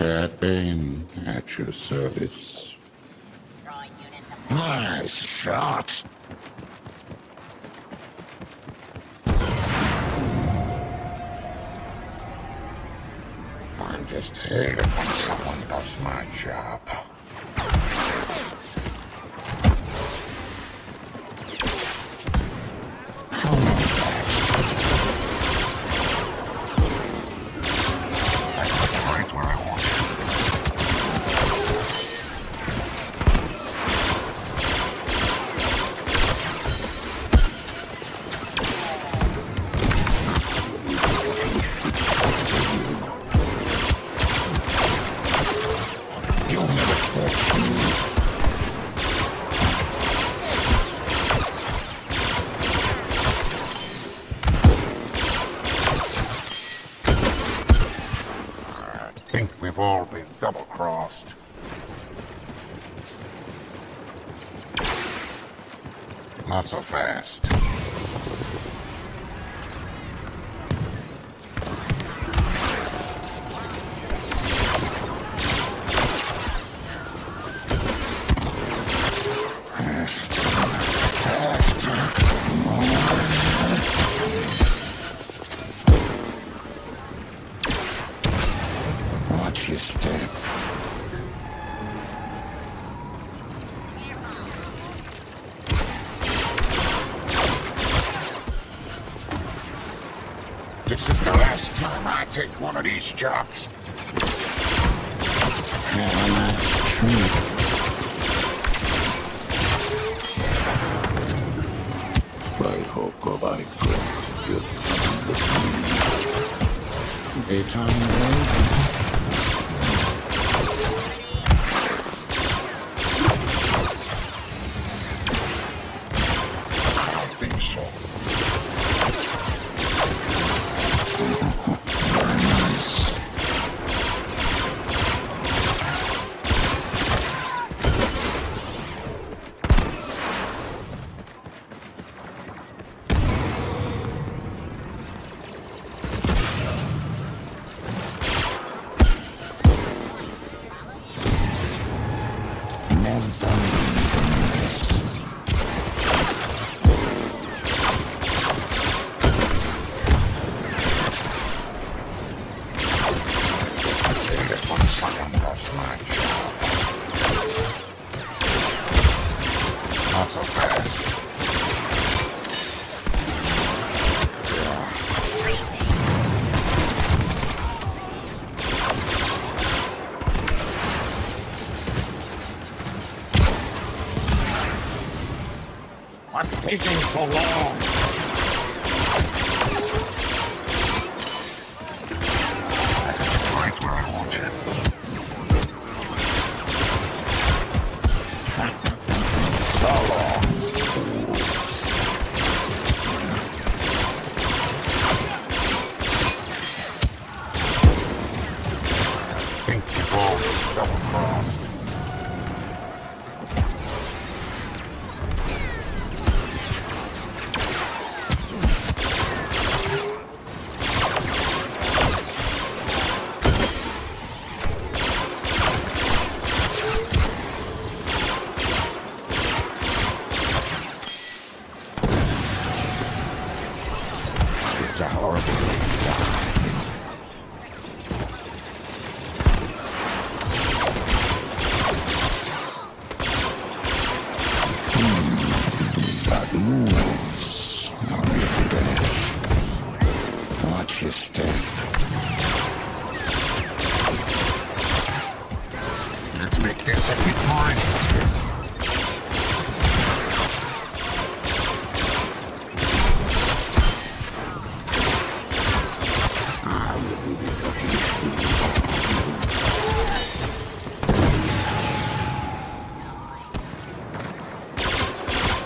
Cad Bane at your service. Nice shot! I'm just here when someone does my job. I think we've all been double-crossed. Not so fast. Watch your step. This is the last time I take one of these jobs. And that's true. By hook or by crook, you're coming with me. Daytime road. Not so fast. What's taking so long? It's a horrible thing. Moves. Now we have to finish. Watch your step. Let's make this a bit more interesting.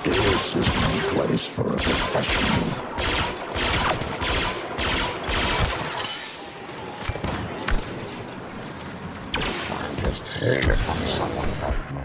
This is not what is for a professional. I'm just here on someone right now.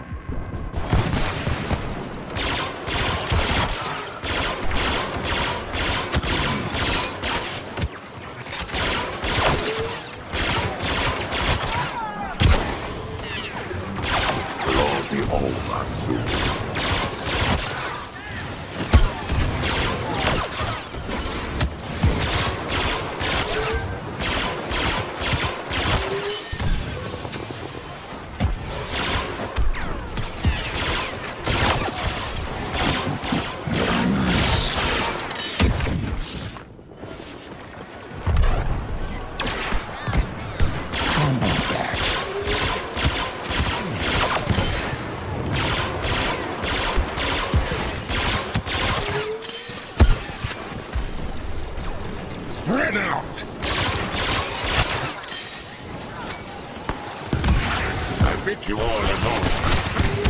You all alone.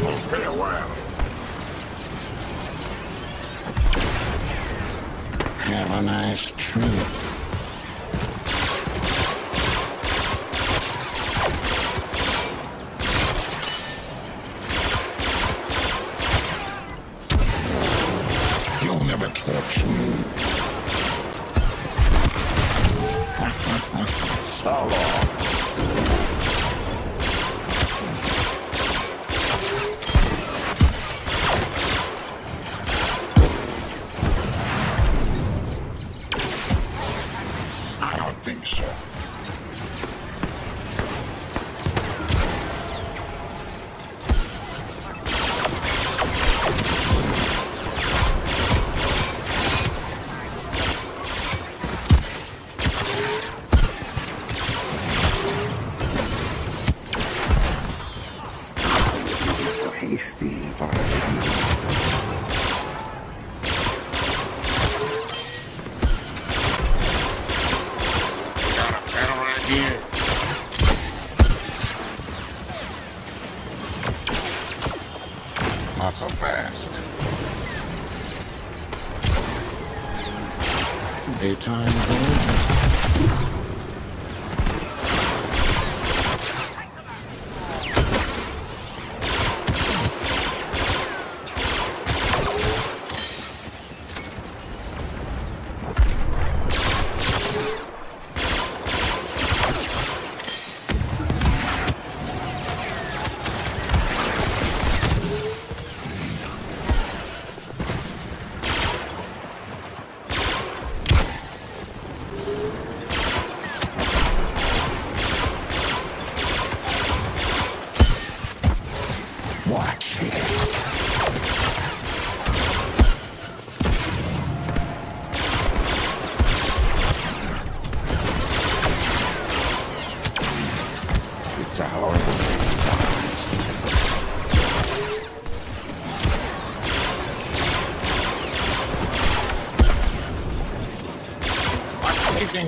Oh, farewell. Have a nice trip.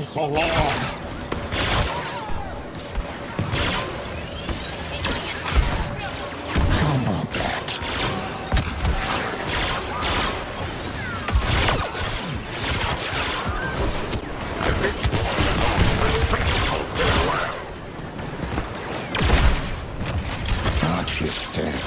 So long. Come on back. I bid you all respectful farewell. Watch your step.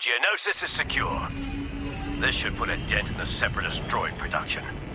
Geonosis is secure. This should put a dent in the Separatist droid production.